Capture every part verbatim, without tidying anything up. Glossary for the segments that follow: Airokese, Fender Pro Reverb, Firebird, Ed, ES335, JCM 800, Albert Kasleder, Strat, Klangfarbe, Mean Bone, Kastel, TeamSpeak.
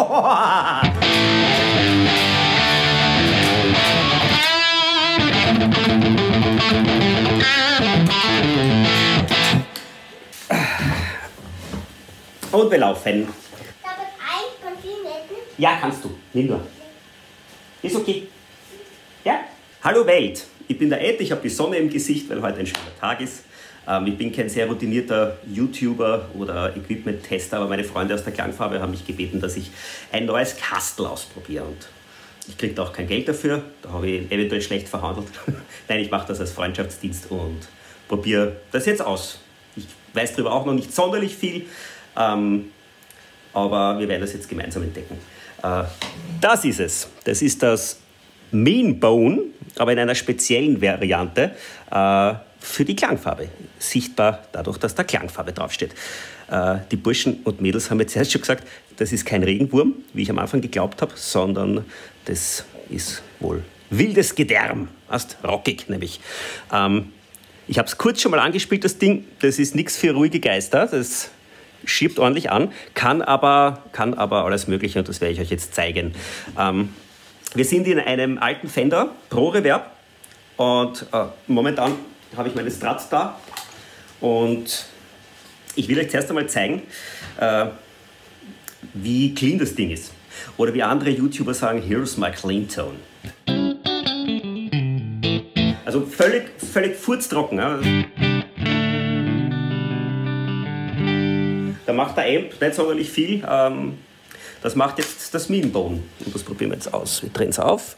Und wir laufen. Darf ich eins von vielen essen? Ja, kannst du. Nimm nur. Ist okay. Ja? Hallo Welt. Ich bin der Ed. Ich habe die Sonne im Gesicht, weil heute ein schöner Tag ist. Ähm, ich bin kein sehr routinierter YouTuber oder Equipment-Tester, aber meine Freunde aus der Klangfarbe haben mich gebeten, dass ich ein neues Kastel ausprobiere. Und ich kriege da auch kein Geld dafür. Da habe ich eventuell schlecht verhandelt. Nein, ich mache das als Freundschaftsdienst und probiere das jetzt aus. Ich weiß darüber auch noch nicht sonderlich viel. Ähm, aber wir werden das jetzt gemeinsam entdecken. Äh, das ist es. Das ist das Mean Bone, aber in einer speziellen Variante äh, für die Klangfarbe. Sichtbar dadurch, dass da Klangfarbe draufsteht. Äh, die Burschen und Mädels haben jetzt erst schon gesagt, das ist kein Regenwurm, wie ich am Anfang geglaubt habe, sondern das ist wohl wildes Gedärm. Erst rockig nämlich. Ähm, ich habe es kurz schon mal angespielt, das Ding. Das ist nichts für ruhige Geister. Das schiebt ordentlich an, kann aber, kann aber alles Mögliche und das werde ich euch jetzt zeigen. Ähm, wir sind in einem alten Fender Pro Reverb und äh, momentan habe ich meine Strat da und ich will euch zuerst einmal zeigen, äh, wie clean das Ding ist. Oder wie andere YouTuber sagen, here's my clean tone. Also völlig, völlig furztrocken. Ja? Da macht der Amp nicht sonderlich viel. Das macht jetzt das Mean Bone. Und das probieren wir jetzt aus. Wir drehen es auf.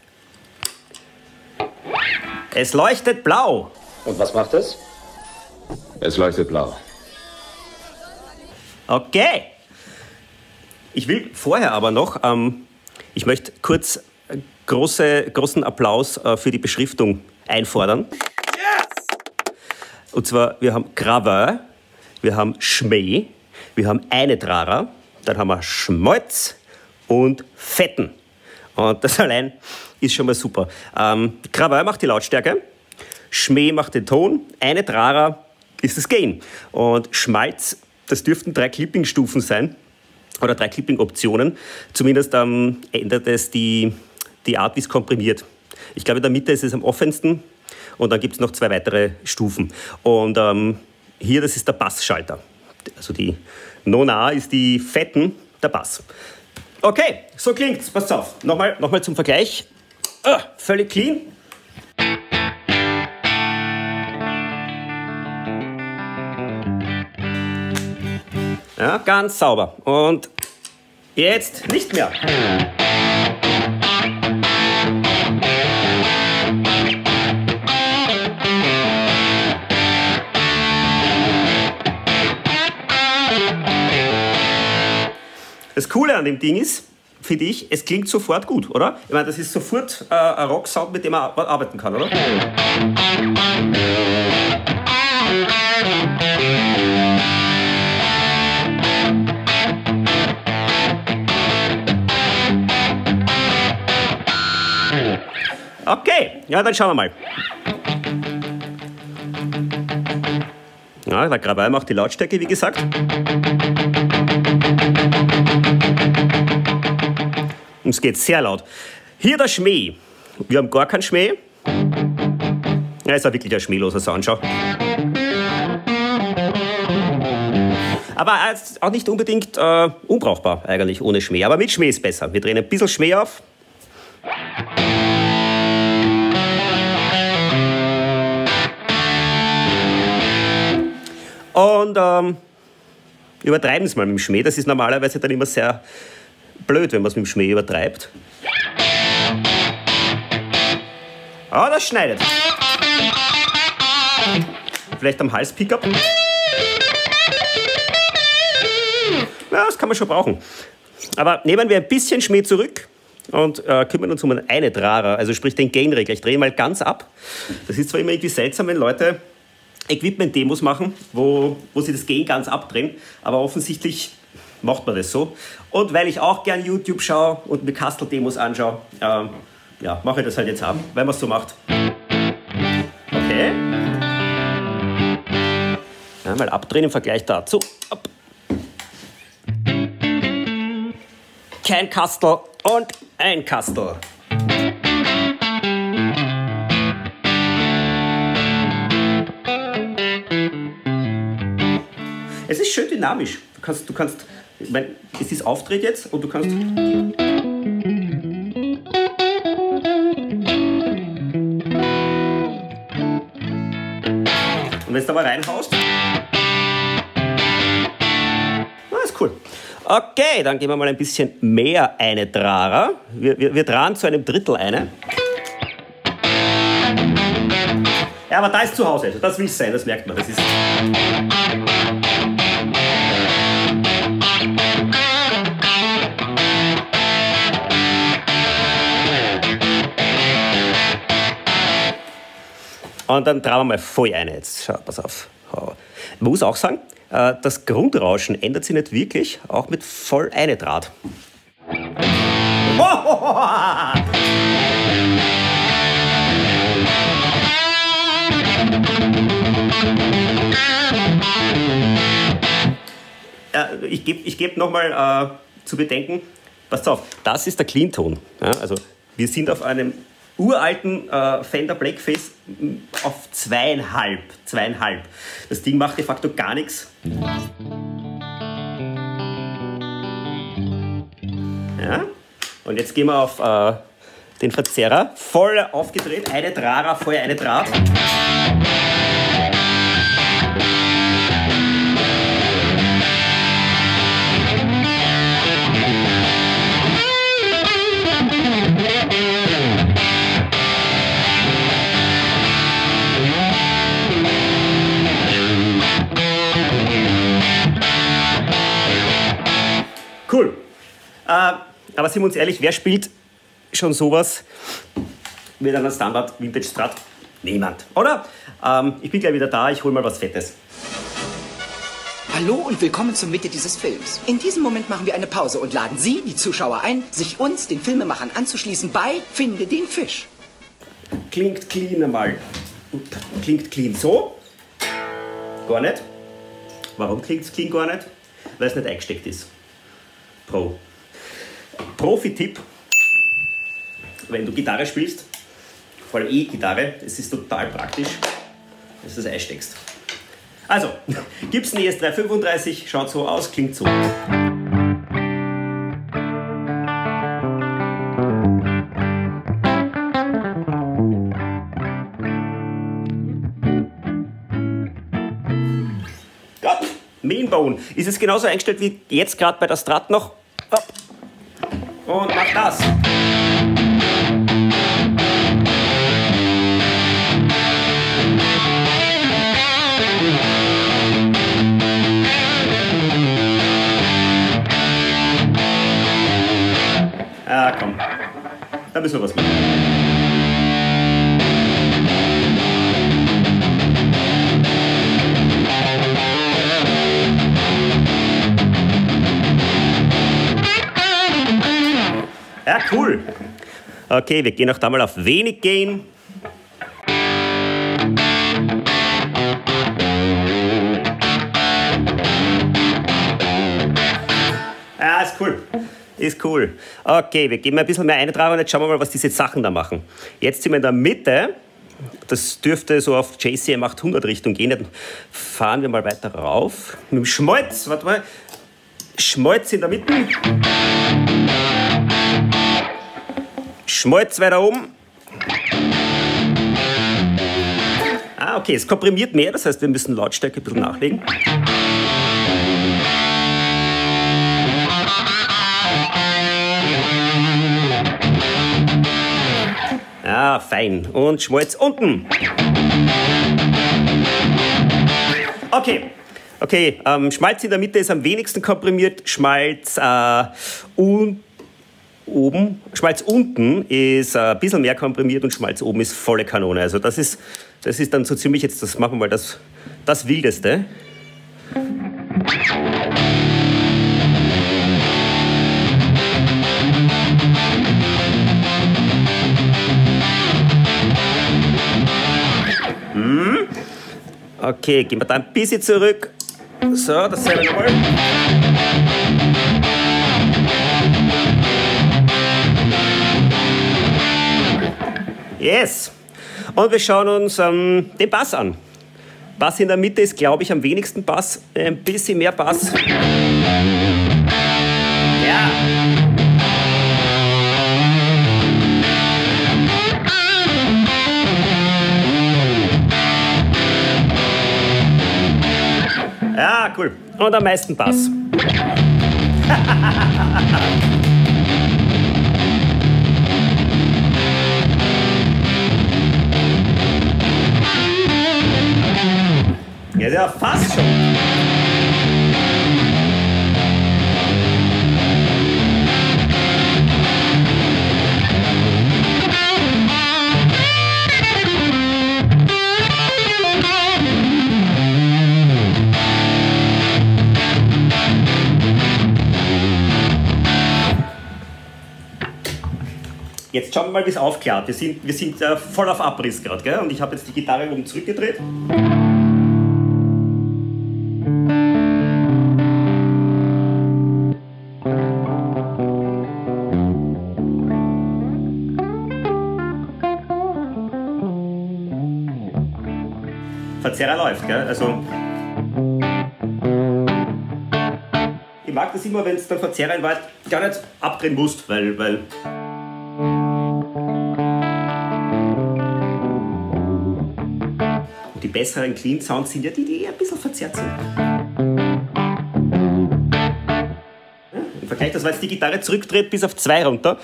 Es leuchtet blau. Und was macht es? Es leuchtet blau. Okay. Ich will vorher aber noch, ich möchte kurz große, großen Applaus für die Beschriftung einfordern. Yes! Und zwar, wir haben Graveur, wir haben Schmäh. Wir haben eine Trara, dann haben wir Schmolz und Fetten. Und das allein ist schon mal super. Ähm, Krawall macht die Lautstärke, Schmäh macht den Ton, eine Trara ist das Gain. Und Schmalz, das dürften drei Clipping-Stufen sein, oder drei Clipping-Optionen. Zumindest ähm, ändert es die, die Art, wie es komprimiert. Ich glaube, in der Mitte ist es am offensten und dann gibt es noch zwei weitere Stufen. Und ähm, hier, das ist der Bassschalter. Also die Nona ist die Fetten, der Bass. Okay, so klingt's. Passt auf. Nochmal, nochmal zum Vergleich. Oh, völlig clean. Ja, ganz sauber. Und jetzt nicht mehr. Das Coole an dem Ding ist, finde ich, es klingt sofort gut, oder? Ich meine, das ist sofort äh, ein Rock-Sound, mit dem man arbeiten kann, oder? Okay, ja, dann schauen wir mal. Ja, der Krawall macht die Lautstärke, wie gesagt. Und es geht sehr laut. Hier der Schmäh. Wir haben gar keinen Schmäh. Ja, ist ja wirklich ein schmähloser Sound, schau. Aber auch nicht unbedingt äh, unbrauchbar, eigentlich, ohne Schmäh. Aber mit Schmäh ist besser. Wir drehen ein bisschen Schmäh auf. Und ähm, übertreiben es mal mit dem Schmäh. Das ist normalerweise dann immer sehr blöd, wenn man es mit dem Schmäh übertreibt. Ah, das schneidet. Vielleicht am Hals-Pickup. Ja, das kann man schon brauchen. Aber nehmen wir ein bisschen Schmäh zurück und äh, kümmern uns um eine Trara, also sprich den Gain-Regler. Ich drehe mal ganz ab. Das ist zwar immer irgendwie seltsam, wenn Leute Equipment-Demos machen, wo, wo sie das Gain ganz abdrehen, aber offensichtlich macht man das so. Und weil ich auch gern YouTube schaue und mir Kastel-Demos anschaue, ähm, ja, mache ich das halt jetzt ab, weil man es so macht. Okay. Ja, mal abdrehen im Vergleich dazu. Ab. kein Kastel und ein Kastel. Es ist schön dynamisch. Du kannst, du kannst, ich meine, es ist Auftritt jetzt und du kannst. Und wenn du aber reinhaust. Na, ist cool. Okay, dann gehen wir mal ein bisschen mehr eine Trara. Wir, wir, wir tragen zu einem Drittel eine. Ja, aber da ist zu Hause. Also das will es sein, das merkt man. Das ist. Und dann tragen wir mal voll eine jetzt. Schau, pass auf. Ich muss auch sagen, das Grundrauschen ändert sich nicht wirklich, auch mit voll eine Draht. Ich gebe ich geb nochmal äh, zu bedenken, passt auf, das ist der Clean-Ton. Ja, also wir sind auf einem uralten äh, Fender Blackface auf zweieinhalb, zweieinhalb. Das Ding macht de facto gar nichts. Ja. Und jetzt gehen wir auf äh, den Verzerrer, voll aufgedreht, eine Trara, voll eine Draht. Cool. Äh, aber sind wir uns ehrlich, wer spielt schon sowas mit einer Standard Vintage Strat? Niemand, oder? Ähm, ich bin gleich wieder da, ich hole mal was Fettes. Hallo und willkommen zur Mitte dieses Films. In diesem Moment machen wir eine Pause und laden Sie, die Zuschauer, ein, sich uns, den Filmemachern, anzuschließen bei Finde den Fisch. Klingt clean einmal. Klingt clean so? Gar nicht. Warum klingt es clean gar nicht? Weil es nicht eingesteckt ist. Pro. Profi-Tipp, wenn du Gitarre spielst, vor allem E-Gitarre, es ist total praktisch, dass du das einsteckst. Also, gibt es eine E S drei fünfunddreißig, schaut so aus, klingt so. Gott, Mean Bone, ist es genauso eingestellt wie jetzt gerade bei der Strat noch? Und mach das. Ah, komm. Da müssen wir was machen. Ja, cool. Okay, wir gehen auch da mal auf wenig Gain. Ja, ist cool. Ist cool. Okay, wir geben ein bisschen mehr eine drauf und jetzt schauen wir mal, was diese Sachen da machen. Jetzt sind wir in der Mitte. Das dürfte so auf J C M achthundert Richtung gehen. Dann fahren wir mal weiter rauf. Mit dem Schmalz, warte mal. Schmalz in der Mitte. Schmalz weiter oben. Ah, okay, es komprimiert mehr, das heißt, wir müssen Lautstärke ein bisschen nachlegen. Ja, fein. Und Schmalz unten. Okay. Okay, ähm, Schmalz in der Mitte ist am wenigsten komprimiert. Schmalz äh, unten. Oben, Schmalz unten ist ein bisschen mehr komprimiert und Schmalz oben ist volle Kanone. Also das ist, das ist dann so ziemlich jetzt, das machen wir mal das, das Wildeste. Hm. Okay, gehen wir da ein bisschen zurück. So, dasselbe nochmal. Yes! Und wir schauen uns ähm, den Bass an. Bass in der Mitte ist, glaube ich, am wenigsten Bass. Ein bisschen mehr Bass. Ja! Ja, cool. Und am meisten Bass. Ja, ja, fast schon. Jetzt schauen wir mal, wie es aufklart. Wir sind, wir sind äh, voll auf Abriss gerade, gell? Und ich habe jetzt die Gitarre oben zurückgedreht. Verzerrer läuft, gell? Also ich mag das immer, wenn es dann Verzerrer in Wahrheit gar nicht abdrehen musst, weil, weil die besseren Clean Sounds sind ja die, die eher ein bisschen verzerrt sind. Im Vergleich, das war jetzt die Gitarre zurückdreht bis auf zwei runter.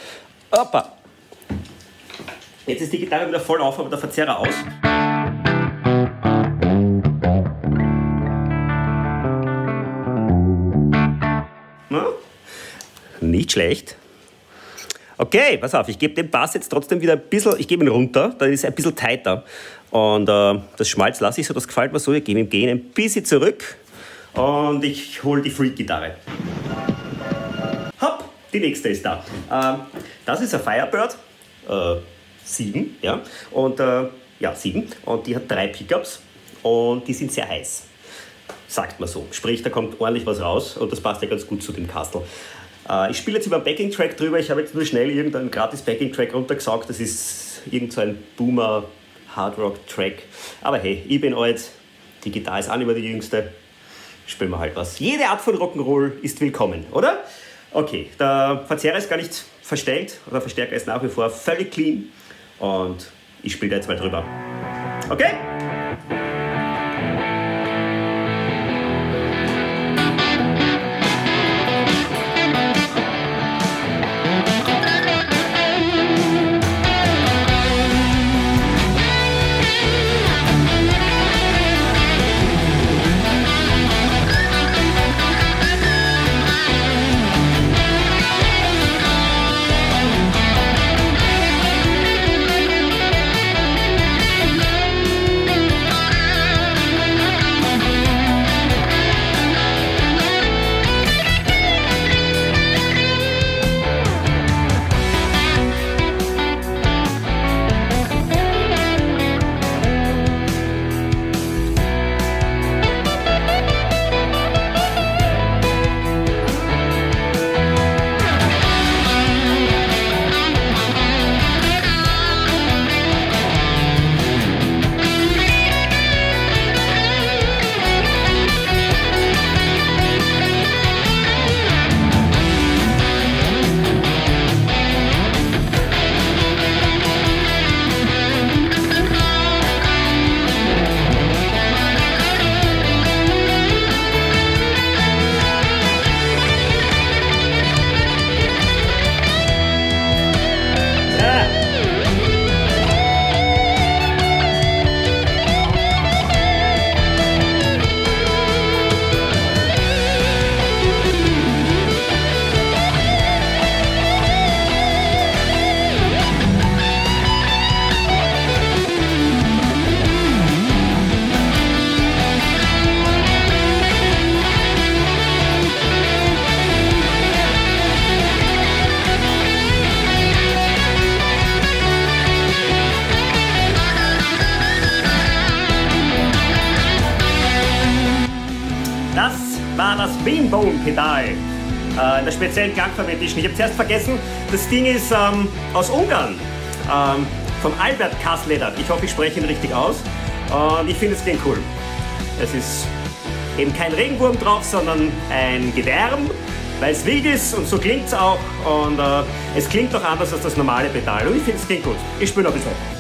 Hoppa! Jetzt ist die Gitarre wieder voll auf, aber der Verzerrer aus. Nicht schlecht. Okay, pass auf, ich gebe den Bass jetzt trotzdem wieder ein bisschen, ich gebe ihn runter, dann ist er ein bisschen tighter. Und äh, das Schmalz lasse ich so, das gefällt mir so, wir geben ihm Gain ein bisschen zurück und ich hole die Freak-Gitarre. Hopp, die nächste ist da. Ähm, das ist eine Firebird äh, sieben, ja, und äh, ja, sieben, und die hat drei Pickups und die sind sehr heiß, sagt man so. Sprich, da kommt ordentlich was raus und das passt ja ganz gut zu dem Kastel. Ich spiele jetzt über einen Backing-Track drüber, ich habe jetzt nur schnell irgendeinen gratis Backing-Track runtergesaugt, das ist irgend so ein Boomer-Hardrock-Track. Aber hey, ich bin alt, die Gitarre ist auch nicht mehr die jüngste, spielen wir halt was. Jede Art von Rock'n'Roll ist willkommen, oder? Okay, der Verzerrer ist gar nicht verstellt, der Verstärker ist nach wie vor völlig clean und ich spiele da jetzt mal drüber. Okay? Mean Bone Pedal äh, in der speziellen Klangfarbe Edition. Ich habe zuerst vergessen, das Ding ist ähm, aus Ungarn. Ähm, von Albert Kasleder. Ich hoffe, ich spreche ihn richtig aus. Und ich finde es den cool. Es ist eben kein Regenwurm drauf, sondern ein Gedärm, weil es wild ist und so klingt es auch. Und äh, es klingt doch anders als das normale Pedal. Und ich finde es klingt gut. Ich spiele noch ein bisschen.